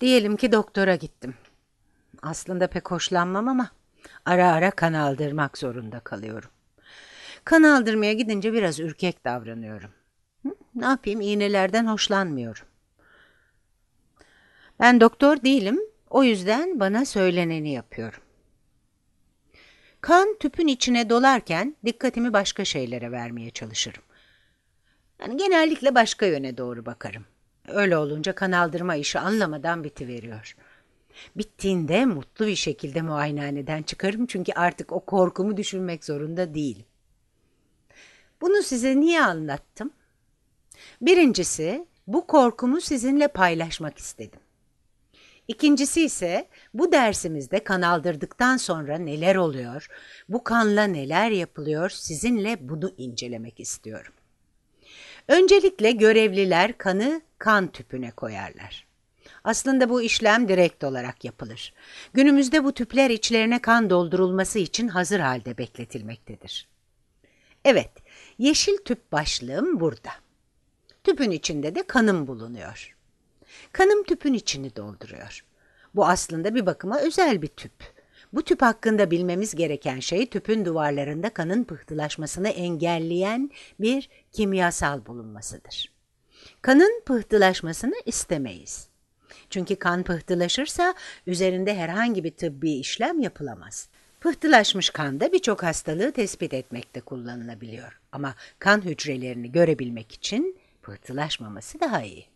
Diyelim ki doktora gittim. Aslında pek hoşlanmam ama ara ara kan aldırmak zorunda kalıyorum. Kan aldırmaya gidince biraz ürkek davranıyorum. Ne yapayım, iğnelerden hoşlanmıyorum. Ben doktor değilim, o yüzden bana söyleneni yapıyorum. Kan tüpün içine dolarken dikkatimi başka şeylere vermeye çalışırım. Yani genellikle başka yöne doğru bakarım. Öyle olunca kan aldırma işi anlamadan bitiveriyor. Bittiğinde mutlu bir şekilde muayenehaneden çıkarım çünkü artık o korkumu düşünmek zorunda değilim. Bunu size niye anlattım? Birincisi, bu korkumu sizinle paylaşmak istedim. İkincisi ise bu dersimizde kan aldırdıktan sonra neler oluyor, bu kanla neler yapılıyor, sizinle bunu incelemek istiyorum. Öncelikle görevliler kanı kan tüpüne koyarlar. Aslında bu işlem direkt olarak yapılır. Günümüzde bu tüpler içlerine kan doldurulması için hazır halde bekletilmektedir. Evet, yeşil tüp başlığım burada. Tüpün içinde de kanım bulunuyor. Kanım tüpün içini dolduruyor. Bu aslında bir bakıma özel bir tüp. Bu tüp hakkında bilmemiz gereken şey tüpün duvarlarında kanın pıhtılaşmasını engelleyen bir kimyasal bulunmasıdır. Kanın pıhtılaşmasını istemeyiz. Çünkü kan pıhtılaşırsa üzerinde herhangi bir tıbbi işlem yapılamaz. Pıhtılaşmış kanda birçok hastalığı tespit etmekte kullanılabiliyor. Ama kan hücrelerini görebilmek için pıhtılaşmaması daha iyi.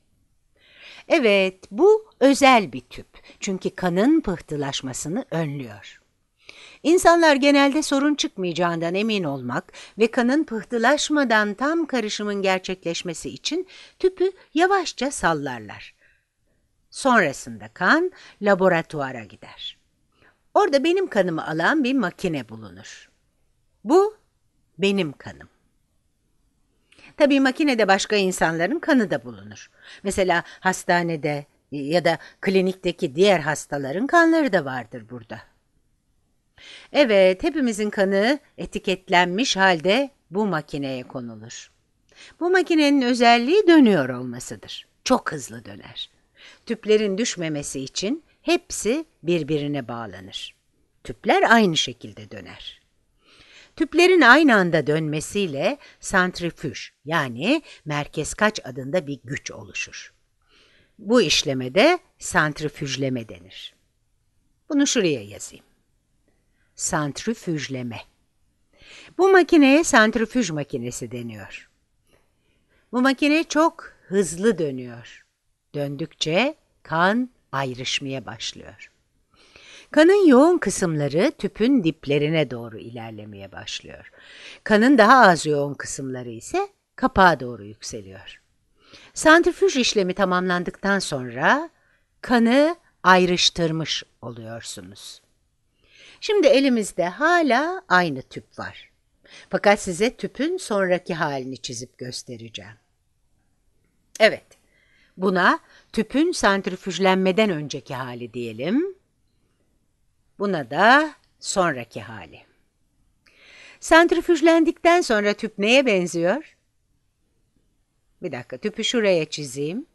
Evet, bu özel bir tüp. Çünkü kanın pıhtılaşmasını önlüyor. İnsanlar genelde sorun çıkmayacağından emin olmak ve kanın pıhtılaşmadan tam karışımın gerçekleşmesi için tüpü yavaşça sallarlar. Sonrasında kan laboratuvara gider. Orada benim kanımı alan bir makine bulunur. Bu benim kanım. Tabii makinede başka insanların kanı da bulunur. Mesela hastanede ya da klinikteki diğer hastaların kanları da vardır burada. Evet, hepimizin kanı etiketlenmiş halde bu makineye konulur. Bu makinenin özelliği dönüyor olmasıdır. Çok hızlı döner. Tüplerin düşmemesi için hepsi birbirine bağlanır. Tüpler aynı şekilde döner. Tüplerin aynı anda dönmesiyle santrifüj yani merkez kaç adında bir güç oluşur. Bu işleme de santrifüjleme denir. Bunu şuraya yazayım. Santrifüjleme. Bu makineye santrifüj makinesi deniyor. Bu makine çok hızlı dönüyor. Döndükçe kan ayrışmaya başlıyor. Kanın yoğun kısımları tüpün diplerine doğru ilerlemeye başlıyor. Kanın daha az yoğun kısımları ise kapağa doğru yükseliyor. Santrifüj işlemi tamamlandıktan sonra kanı ayrıştırmış oluyorsunuz. Şimdi elimizde hala aynı tüp var. Fakat size tüpün sonraki halini çizip göstereceğim. Evet, buna tüpün santrifüjlenmeden önceki hali diyelim. Buna da sonraki hali. Santrifüjlendikten sonra tüp neye benziyor? Bir dakika, tüpü şuraya çizeyim.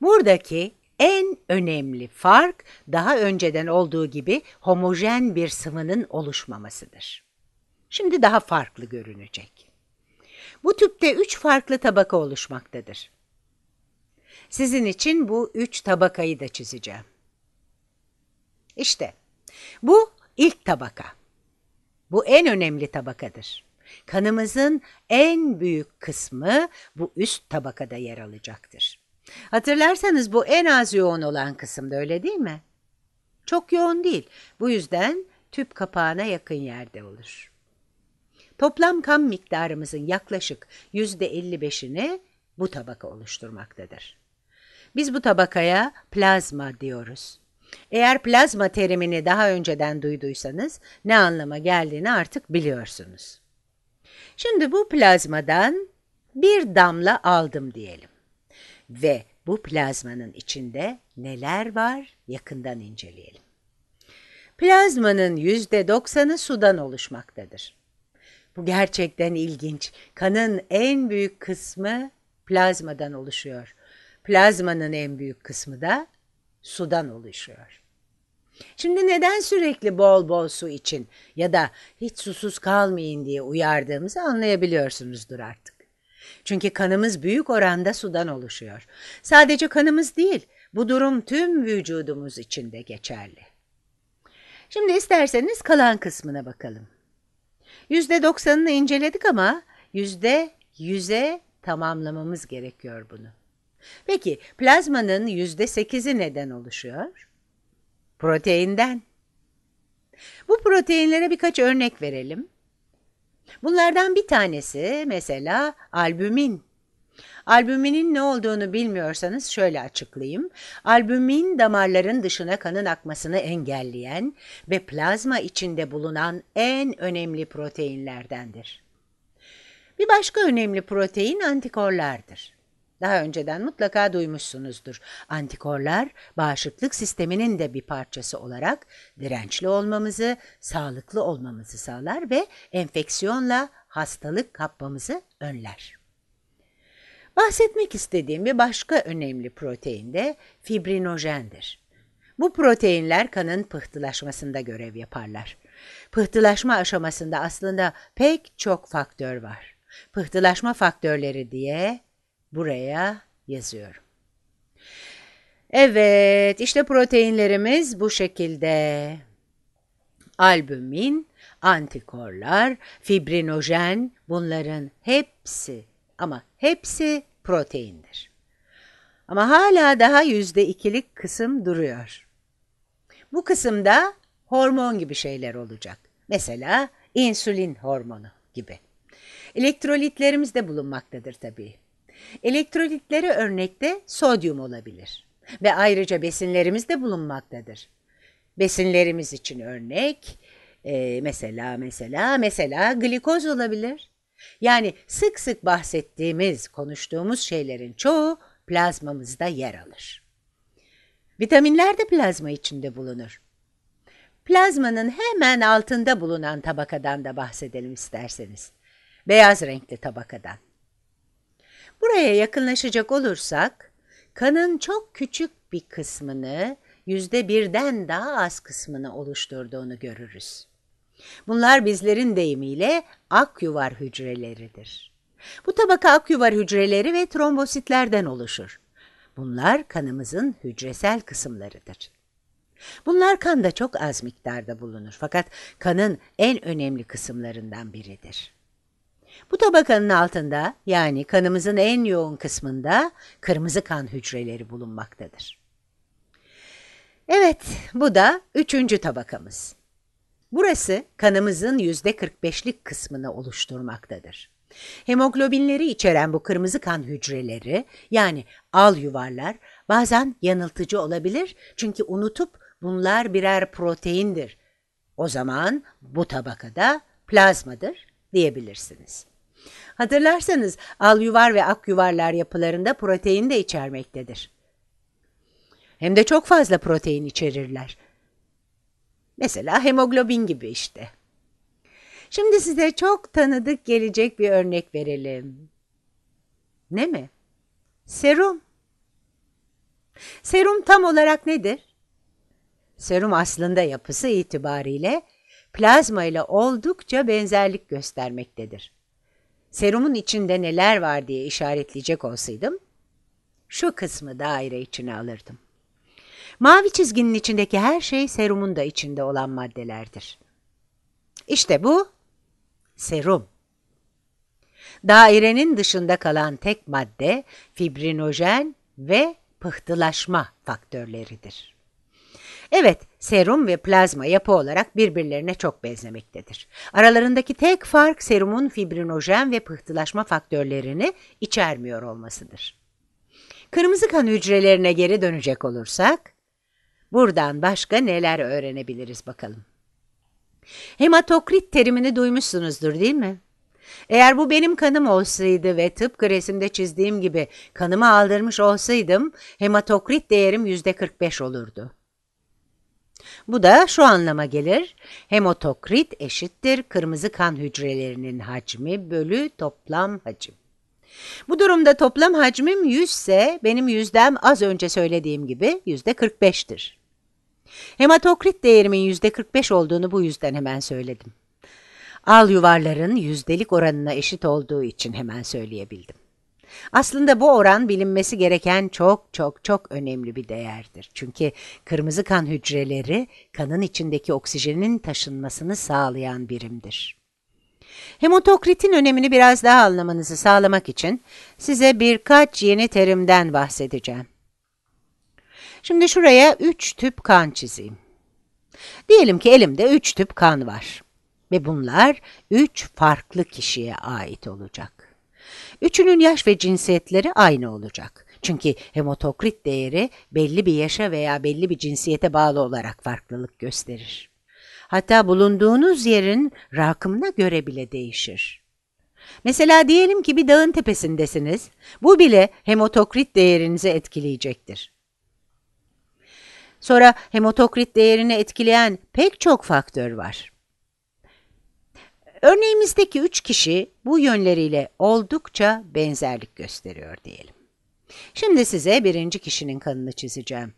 Buradaki en önemli fark daha önceden olduğu gibi homojen bir sıvının oluşmamasıdır. Şimdi daha farklı görünecek. Bu tüpte 3 farklı tabaka oluşmaktadır. Sizin için bu 3 tabakayı da çizeceğim. İşte bu ilk tabaka. Bu en önemli tabakadır. Kanımızın en büyük kısmı bu üst tabakada yer alacaktır. Hatırlarsanız bu en az yoğun olan kısımda, öyle değil mi? Çok yoğun değil. Bu yüzden tüp kapağına yakın yerde olur. Toplam kan miktarımızın yaklaşık %55'ini bu tabaka oluşturmaktadır. Biz bu tabakaya plazma diyoruz. Eğer plazma terimini daha önceden duyduysanız ne anlama geldiğini artık biliyorsunuz. Şimdi bu plazmadan bir damla aldım diyelim. Ve bu plazmanın içinde neler var yakından inceleyelim. Plazmanın %90'ı sudan oluşmaktadır. Bu gerçekten ilginç. Kanın en büyük kısmı plazmadan oluşuyor. plazmanın en büyük kısmı da sudan oluşuyor. Şimdi neden sürekli bol bol su için ya da hiç susuz kalmayın diye uyardığımızı anlayabiliyorsunuzdur artık. Çünkü kanımız büyük oranda sudan oluşuyor. Sadece kanımız değil, bu durum tüm vücudumuz için de geçerli. Şimdi isterseniz kalan kısmına bakalım. %90'ını inceledik ama %100'e tamamlamamız gerekiyor bunu. Peki plazmanın %8'i neden oluşuyor? Proteinden. Bu proteinlere birkaç örnek verelim. Bunlardan bir tanesi mesela albümin. Albüminin ne olduğunu bilmiyorsanız şöyle açıklayayım. Albümin damarların dışına kanın akmasını engelleyen ve plazma içinde bulunan en önemli proteinlerdendir. Bir başka önemli protein antikorlardır. Daha önceden mutlaka duymuşsunuzdur. Antikorlar bağışıklık sisteminin de bir parçası olarak dirençli olmamızı, sağlıklı olmamızı sağlar ve enfeksiyonla hastalık kapmamızı önler. Bahsetmek istediğim bir başka önemli protein de fibrinojendir. Bu proteinler kanın pıhtılaşmasında görev yaparlar. Pıhtılaşma aşamasında aslında pek çok faktör var. Pıhtılaşma faktörleri diye buraya yazıyorum. Evet, işte proteinlerimiz bu şekilde. Albümin, antikorlar, fibrinojen, bunların hepsi ama hepsi proteindir. Ama hala daha %2'lik kısım duruyor. Bu kısımda hormon gibi şeyler olacak. Mesela insülin hormonu gibi. Elektrolitlerimiz de bulunmaktadır tabii. Elektrolitleri örnekte sodyum olabilir ve ayrıca besinlerimiz de bulunmaktadır. Besinlerimiz için örnek mesela glikoz olabilir. Yani sık sık bahsettiğimiz, konuştuğumuz şeylerin çoğu plazmamızda yer alır. Vitaminler de plazma içinde bulunur. Plazmanın hemen altında bulunan tabakadan da bahsedelim isterseniz. Beyaz renkli tabakadan. Buraya yakınlaşacak olursak, kanın çok küçük bir kısmını, %1'den daha az kısmını oluşturduğunu görürüz. Bunlar bizlerin deyimiyle akyuvar hücreleridir. Bu tabaka akyuvar hücreleri ve trombositlerden oluşur. Bunlar kanımızın hücresel kısımlarıdır. Bunlar kanda çok az miktarda bulunur fakat kanın en önemli kısımlarından biridir. Bu tabakanın altında, yani kanımızın en yoğun kısmında kırmızı kan hücreleri bulunmaktadır. Evet, bu da 3. tabakamız. Burası kanımızın %45'lik kısmını oluşturmaktadır. Hemoglobinleri içeren bu kırmızı kan hücreleri, yani alyuvarlar, bazen yanıltıcı olabilir çünkü unutup bunlar birer proteindir. O zaman bu tabakada plazmadır diyebilirsiniz. Hatırlarsanız alyuvar ve akyuvarlar yapılarında protein de içermektedir. Hem de çok fazla protein içerirler. Mesela hemoglobin gibi işte. Şimdi size çok tanıdık gelecek bir örnek verelim. Ne mi? Serum. Serum tam olarak nedir? Serum aslında yapısı itibariyle plazma ile oldukça benzerlik göstermektedir. Serumun içinde neler var diye işaretleyecek olsaydım, şu kısmı daire içine alırdım. Mavi çizginin içindeki her şey serumun da içinde olan maddelerdir. İşte bu serum. Dairenin dışında kalan tek madde fibrinojen ve pıhtılaşma faktörleridir. Evet, serum ve plazma yapı olarak birbirlerine çok benzemektedir. Aralarındaki tek fark serumun fibrinojen ve pıhtılaşma faktörlerini içermiyor olmasıdır. Kırmızı kan hücrelerine geri dönecek olursak, buradan başka neler öğrenebiliriz bakalım. Hematokrit terimini duymuşsunuzdur değil mi? Eğer bu benim kanım olsaydı ve tıpkı resimde çizdiğim gibi kanımı aldırmış olsaydım, hematokrit değerim %45 olurdu. Bu da şu anlama gelir, hematokrit eşittir kırmızı kan hücrelerinin hacmi bölü toplam hacim. Bu durumda toplam hacmim 100 ise benim yüzdem az önce söylediğim gibi %45'tir. Hematokrit değerimin %45 olduğunu bu yüzden hemen söyledim. Al yuvarların yüzdelik oranına eşit olduğu için hemen söyleyebildim. Aslında bu oran bilinmesi gereken çok önemli bir değerdir. Çünkü kırmızı kan hücreleri kanın içindeki oksijenin taşınmasını sağlayan birimdir. Hematokritin önemini biraz daha anlamanızı sağlamak için size birkaç yeni terimden bahsedeceğim. Şimdi şuraya 3 tüp kan çizeyim. Diyelim ki elimde 3 tüp kan var ve bunlar 3 farklı kişiye ait olacak. Üçünün yaş ve cinsiyetleri aynı olacak. Çünkü hematokrit değeri belli bir yaşa veya belli bir cinsiyete bağlı olarak farklılık gösterir. Hatta bulunduğunuz yerin rakımına göre bile değişir. Mesela diyelim ki bir dağın tepesindesiniz. Bu bile hematokrit değerinizi etkileyecektir. Sonra hematokrit değerini etkileyen pek çok faktör var. Örneğimizdeki 3 kişi bu yönleriyle oldukça benzerlik gösteriyor diyelim. Şimdi size birinci kişinin kanını çizeceğim.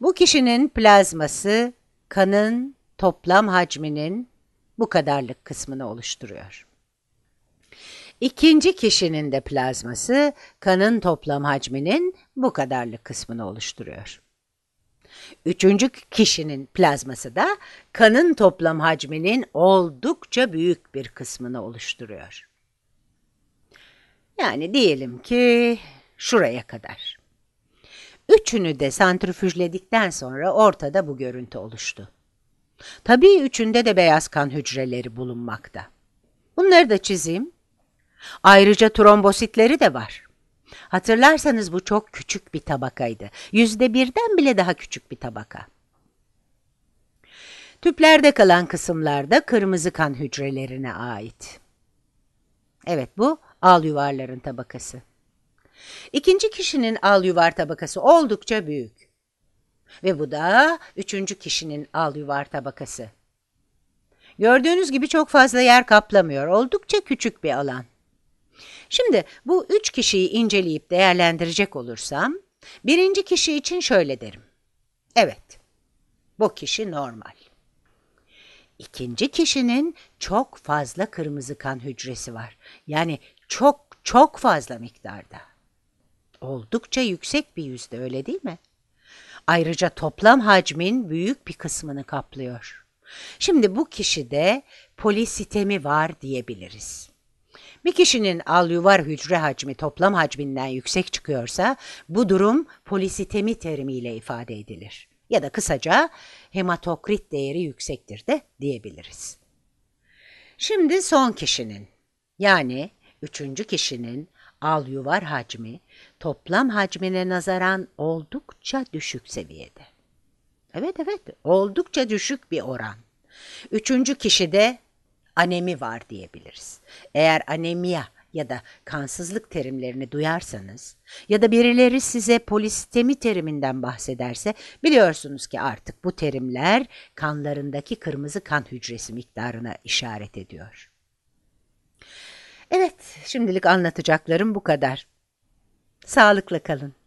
Bu kişinin plazması kanın toplam hacminin bu kadarlık kısmını oluşturuyor. İkinci kişinin de plazması kanın toplam hacminin bu kadarlık kısmını oluşturuyor. Üçüncü kişinin plazması da kanın toplam hacminin oldukça büyük bir kısmını oluşturuyor. Yani diyelim ki şuraya kadar. Üçünü de santrifüjledikten sonra ortada bu görüntü oluştu. Tabii üçünde de beyaz kan hücreleri bulunmakta. Bunları da çizeyim. Ayrıca trombositleri de var. Hatırlarsanız bu çok küçük bir tabakaydı. %1'den bile daha küçük bir tabaka. Tüplerde kalan kısımlarda kırmızı kan hücrelerine ait. Evet, bu al yuvarların tabakası. İkinci kişinin al yuvar tabakası oldukça büyük. Ve bu da üçüncü kişinin al yuvar tabakası. Gördüğünüz gibi çok fazla yer kaplamıyor. Oldukça küçük bir alan. Şimdi bu 3 kişiyi inceleyip değerlendirecek olursam, birinci kişi için şöyle derim. Evet, bu kişi normal. İkinci kişinin çok fazla kırmızı kan hücresi var. Yani çok fazla miktarda. Oldukça yüksek bir yüzde, öyle değil mi? Ayrıca toplam hacmin büyük bir kısmını kaplıyor. Şimdi bu kişide polisitemi var diyebiliriz. Bir kişinin al yuvar hücre hacmi toplam hacminden yüksek çıkıyorsa bu durum polisitemi terimiyle ifade edilir. Ya da kısaca hematokrit değeri yüksektir de diyebiliriz. Şimdi son kişinin, yani üçüncü kişinin al yuvar hacmi toplam hacmine nazaran oldukça düşük seviyede. Evet, oldukça düşük bir oran. Üçüncü kişi de anemi var diyebiliriz. Eğer anemiya ya da kansızlık terimlerini duyarsanız ya da birileri size polisitemi teriminden bahsederse biliyorsunuz ki artık bu terimler kanlarındaki kırmızı kan hücresi miktarına işaret ediyor. Evet, şimdilik anlatacaklarım bu kadar. Sağlıkla kalın.